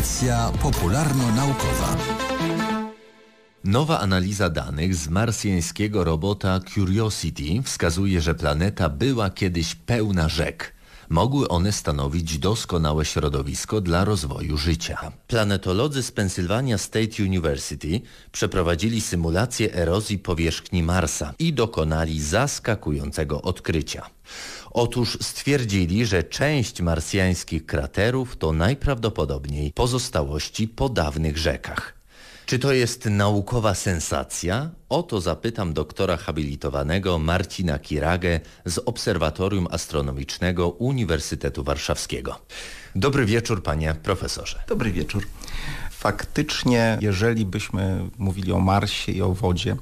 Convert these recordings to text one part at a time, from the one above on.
Audycja popularno-naukowa. Nowa analiza danych z marsjańskiego robota Curiosity wskazuje, że planeta była kiedyś pełna rzek. Mogły one stanowić doskonałe środowisko dla rozwoju życia. Planetolodzy z Pennsylvania State University przeprowadzili symulację erozji powierzchni Marsa i dokonali zaskakującego odkrycia. Otóż stwierdzili, że część marsjańskich kraterów to najprawdopodobniej pozostałości po dawnych rzekach. Czy to jest naukowa sensacja? O to zapytam doktora habilitowanego Marcina Kiragę z Obserwatorium Astronomicznego Uniwersytetu Warszawskiego. Dobry wieczór, panie profesorze. Dobry wieczór. Faktycznie, jeżeli byśmy mówili o Marsie i o wodzie,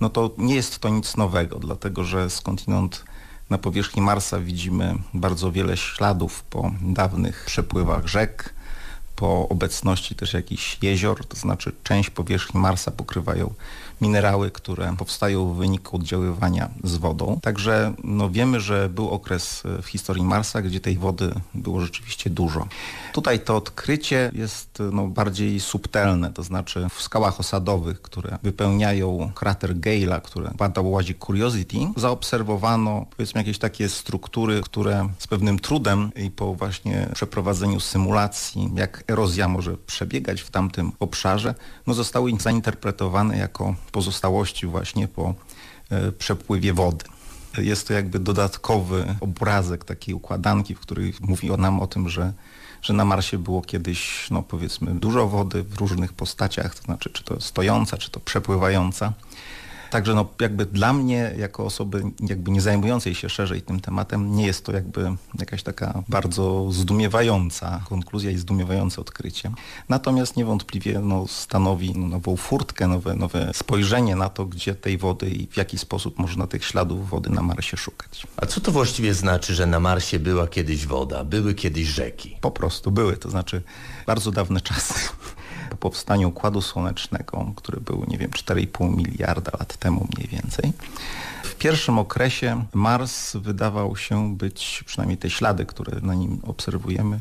no to nie jest to nic nowego, dlatego że skądinąd na powierzchni Marsa widzimy bardzo wiele śladów po dawnych przepływach rzek, po obecności też jakichś jezior, to znaczy część powierzchni Marsa pokrywają minerały, które powstają w wyniku oddziaływania z wodą. Także wiemy, że był okres w historii Marsa, gdzie tej wody było rzeczywiście dużo. Tutaj to odkrycie jest bardziej subtelne, to znaczy w skałach osadowych, które wypełniają krater Gale'a, który badał łazik Curiosity, zaobserwowano powiedzmy jakieś takie struktury, które z pewnym trudem i po właśnie przeprowadzeniu symulacji, jak erozja może przebiegać w tamtym obszarze, zostały zainterpretowane jako pozostałości właśnie po przepływie wody. Jest to dodatkowy obrazek takiej układanki, w której mówi nam o tym, że na Marsie było kiedyś powiedzmy dużo wody w różnych postaciach, to znaczy czy to stojąca, czy to przepływająca. Także dla mnie, jako osoby nie zajmującej się szerzej tym tematem, nie jest to jakaś taka bardzo zdumiewająca konkluzja i zdumiewające odkrycie. Natomiast niewątpliwie stanowi nową furtkę, nowe spojrzenie na to, gdzie tej wody i w jaki sposób można tych śladów wody na Marsie szukać. A co to właściwie znaczy, że na Marsie była kiedyś woda, były kiedyś rzeki? Po prostu były, to znaczy bardzo dawne czasy. Po powstaniu Układu Słonecznego, który był, 4,5 miliarda lat temu mniej więcej. W pierwszym okresie Mars wydawał się być, przynajmniej te ślady, które na nim obserwujemy,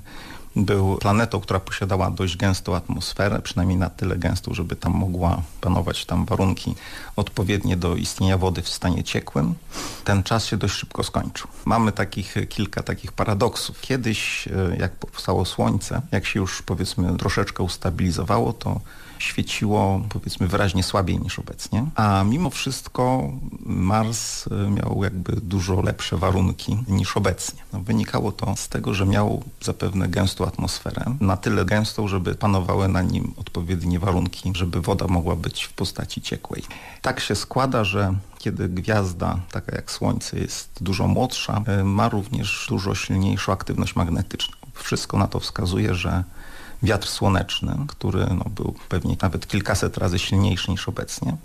był planetą, która posiadała dość gęstą atmosferę, przynajmniej na tyle gęstą, żeby tam mogła panować warunki odpowiednie do istnienia wody w stanie ciekłym. Ten czas się dość szybko skończył. Mamy kilka takich paradoksów. Kiedyś, jak powstało Słońce, jak się już powiedzmy troszeczkę ustabilizowało, to świeciło powiedzmy wyraźnie słabiej niż obecnie, a mimo wszystko Mars miał dużo lepsze warunki niż obecnie. Wynikało to z tego, że miał zapewne gęstą atmosferę, na tyle gęstą, żeby panowały na nim odpowiednie warunki, żeby woda mogła być w postaci ciekłej. Tak się składa, że kiedy gwiazda, taka jak Słońce, jest dużo młodsza, ma również dużo silniejszą aktywność magnetyczną. Wszystko na to wskazuje, że wiatr słoneczny, który był pewnie nawet kilkaset razy silniejszy niż obecnie,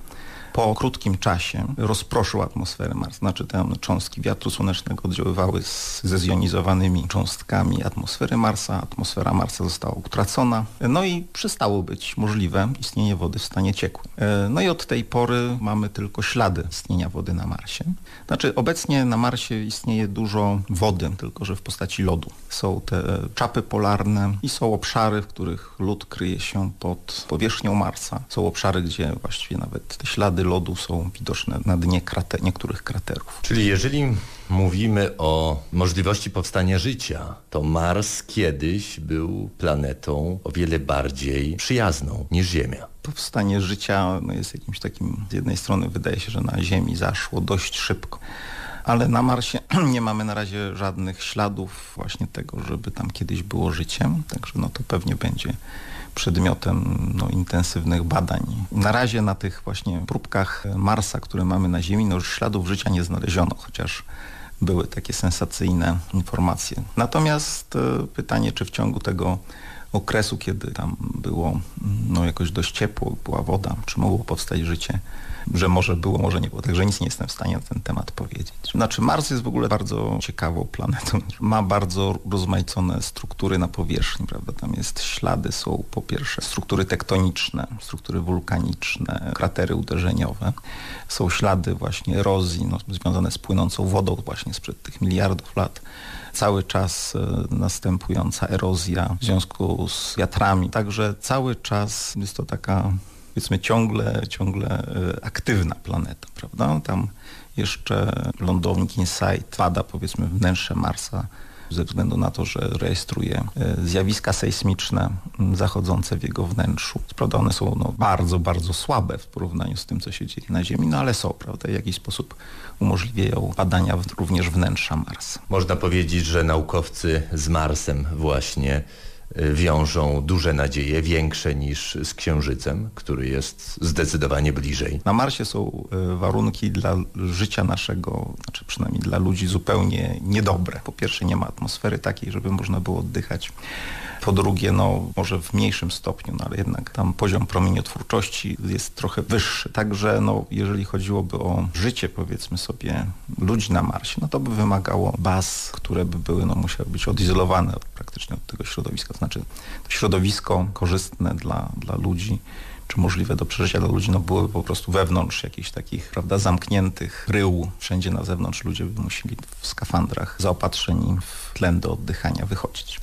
po krótkim czasie rozproszył atmosferę Marsa. Znaczy te cząstki wiatru słonecznego oddziaływały ze zjonizowanymi cząstkami atmosfery Marsa. Atmosfera Marsa została utracona. I przestało być możliwe istnienie wody w stanie ciekłym. I od tej pory mamy tylko ślady istnienia wody na Marsie. Znaczy obecnie na Marsie istnieje dużo wody, tylko że w postaci lodu. Są te czapy polarne i są obszary, w których lód kryje się pod powierzchnią Marsa. Są obszary, gdzie właściwie nawet te ślady lodu są widoczne na dnie niektórych kraterów. Czyli jeżeli mówimy o możliwości powstania życia, to Mars kiedyś był planetą o wiele bardziej przyjazną niż Ziemia. Powstanie życia jest jakimś takim, z jednej strony wydaje się, że na Ziemi zaszło dość szybko, ale na Marsie nie mamy na razie żadnych śladów właśnie tego, żeby tam kiedyś było życie, także to pewnie będzie przedmiotem intensywnych badań. Na razie na tych właśnie próbkach Marsa, które mamy na Ziemi, już śladów życia nie znaleziono, chociaż były takie sensacyjne informacje. Natomiast pytanie, czy w ciągu tego okresu, kiedy tam było jakoś dość ciepło, była woda, czy mogło powstać życie że może było, może nie było. Także nic nie jestem w stanie na ten temat powiedzieć. Znaczy Mars jest w ogóle bardzo ciekawą planetą. Ma bardzo rozmaicone struktury na powierzchni, prawda? Tam jest ślady, są po pierwsze struktury tektoniczne, struktury wulkaniczne, kratery uderzeniowe. Są ślady właśnie erozji, no, związane z płynącą wodą właśnie sprzed tych miliardów lat. Cały czas następująca erozja w związku z wiatrami. Także cały czas jest to taka, powiedzmy, ciągle aktywna planeta, prawda? Tam jeszcze lądownik InSight bada, powiedzmy, wnętrze Marsa ze względu na to, że rejestruje zjawiska sejsmiczne zachodzące w jego wnętrzu. Prawda, one są bardzo słabe w porównaniu z tym, co się dzieje na Ziemi, ale są, prawda, w jakiś sposób umożliwiają badania również wnętrza Marsa. Można powiedzieć, że naukowcy z Marsem właśnie wiążą duże nadzieje, większe niż z Księżycem, który jest zdecydowanie bliżej. Na Marsie są warunki dla życia naszego, znaczy przynajmniej dla ludzi, zupełnie niedobre. Po pierwsze, nie ma atmosfery takiej, żeby można było oddychać. Po drugie, może w mniejszym stopniu, ale jednak tam poziom promieniotwórczości jest trochę wyższy. Także jeżeli chodziłoby o życie, powiedzmy sobie, ludzi na Marsie, to by wymagało baz, które by były, musiały być odizolowane praktycznie od tego środowiska. Znaczy to środowisko korzystne dla ludzi, czy możliwe do przeżycia dla ludzi, były po prostu wewnątrz jakichś takich, prawda, zamkniętych rył. Wszędzie na zewnątrz ludzie by musieli w skafandrach zaopatrzeni w tlen do oddychania wychodzić.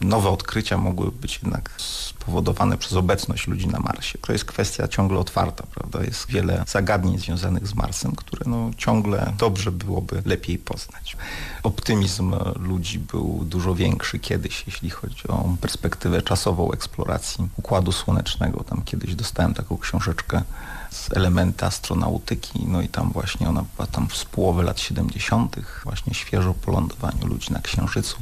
Nowe odkrycia mogły być jednak spowodowane przez obecność ludzi na Marsie. To jest kwestia ciągle otwarta, prawda? Jest wiele zagadnień związanych z Marsem, które ciągle dobrze byłoby lepiej poznać. Optymizm ludzi był dużo większy kiedyś, jeśli chodzi o perspektywę czasową eksploracji Układu Słonecznego. Tam kiedyś dostałem taką książeczkę z Elementy astronautyki, i tam właśnie ona była tam z połowy lat 70. właśnie świeżo po lądowaniu ludzi na Księżycu.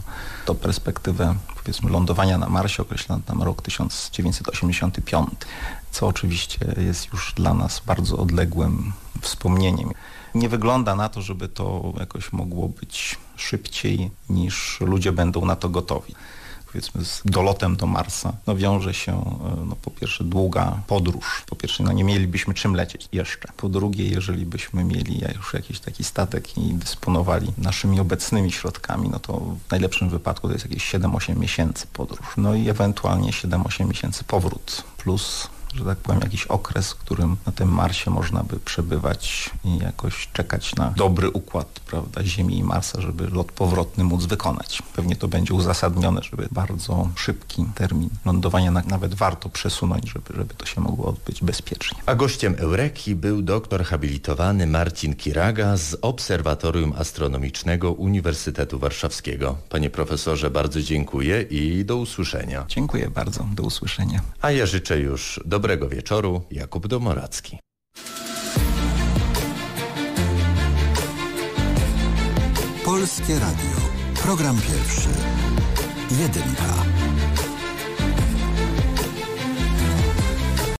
To perspektywę, powiedzmy, lądowania na Marsie określano tam rok 1985, co oczywiście jest już dla nas bardzo odległym wspomnieniem. Nie wygląda na to, żeby to jakoś mogło być szybciej, niż ludzie będą na to gotowi. Powiedzmy, z dolotem do Marsa wiąże się po pierwsze długa podróż. Po pierwsze nie mielibyśmy czym lecieć jeszcze. Po drugie, jeżeli byśmy mieli już jakiś taki statek i dysponowali naszymi obecnymi środkami, to w najlepszym wypadku to jest jakieś 7-8 miesięcy podróż. I ewentualnie 7-8 miesięcy powrót plus, że tak powiem, jakiś okres, w którym na tym Marsie można by przebywać i jakoś czekać na dobry układ, prawda, Ziemi i Marsa, żeby lot powrotny móc wykonać. Pewnie to będzie uzasadnione, żeby bardzo szybki termin lądowania nawet warto przesunąć, żeby to się mogło odbyć bezpiecznie. A gościem Eureki był doktor habilitowany Marcin Kiraga z Obserwatorium Astronomicznego Uniwersytetu Warszawskiego. Panie profesorze, bardzo dziękuję i do usłyszenia. Dziękuję bardzo, do usłyszenia. A ja życzę już dobrego wieczoru. Jakub Domoradzki. Polskie Radio. Program pierwszy. Jedynka.